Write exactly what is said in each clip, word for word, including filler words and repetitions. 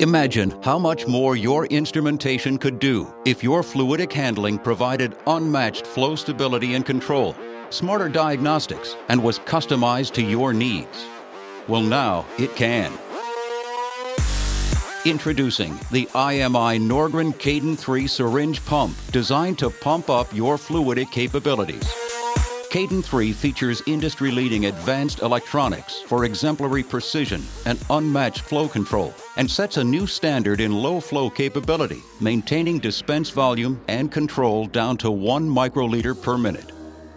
Imagine how much more your instrumentation could do if your fluidic handling provided unmatched flow stability and control, smarter diagnostics, and was customized to your needs. Well, now it can. Introducing the I M I Norgren Cadent three syringe pump, designed to pump up your fluidic capabilities. Cadent three features industry-leading advanced electronics for exemplary precision and unmatched flow control, and sets a new standard in low-flow capability, maintaining dispense volume and control down to one microliter per minute.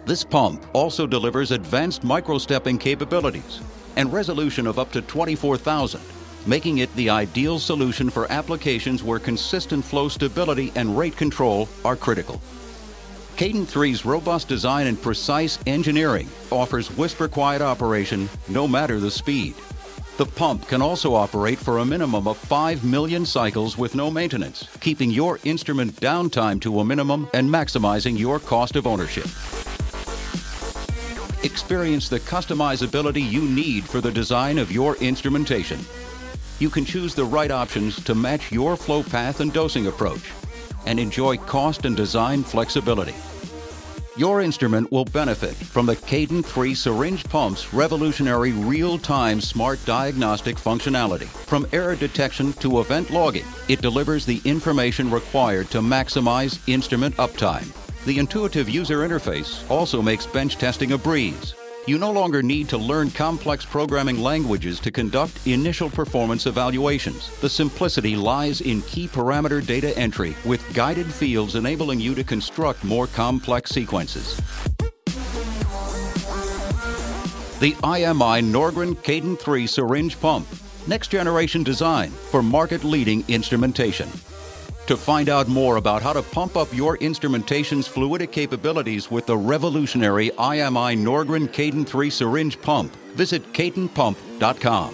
This pump also delivers advanced microstepping capabilities and resolution of up to twenty-four thousand, making it the ideal solution for applications where consistent flow stability and rate control are critical. Cadent three's robust design and precise engineering offers whisper-quiet operation no matter the speed. The pump can also operate for a minimum of five million cycles with no maintenance, keeping your instrument downtime to a minimum and maximizing your cost of ownership. Experience the customizability you need for the design of your instrumentation. You can choose the right options to match your flow path and dosing approach, and enjoy cost and design flexibility. Your instrument will benefit from the Cadent three syringe pump's revolutionary real-time smart diagnostic functionality. From error detection to event logging, it delivers the information required to maximize instrument uptime. The intuitive user interface also makes bench testing a breeze. You no longer need to learn complex programming languages to conduct initial performance evaluations. The simplicity lies in key parameter data entry, with guided fields enabling you to construct more complex sequences. The I M I Norgren Cadent three syringe pump, next generation design for market-leading instrumentation. To find out more about how to pump up your instrumentation's fluidic capabilities with the revolutionary I M I Norgren Cadent three syringe pump, visit Cadent Pump dot com.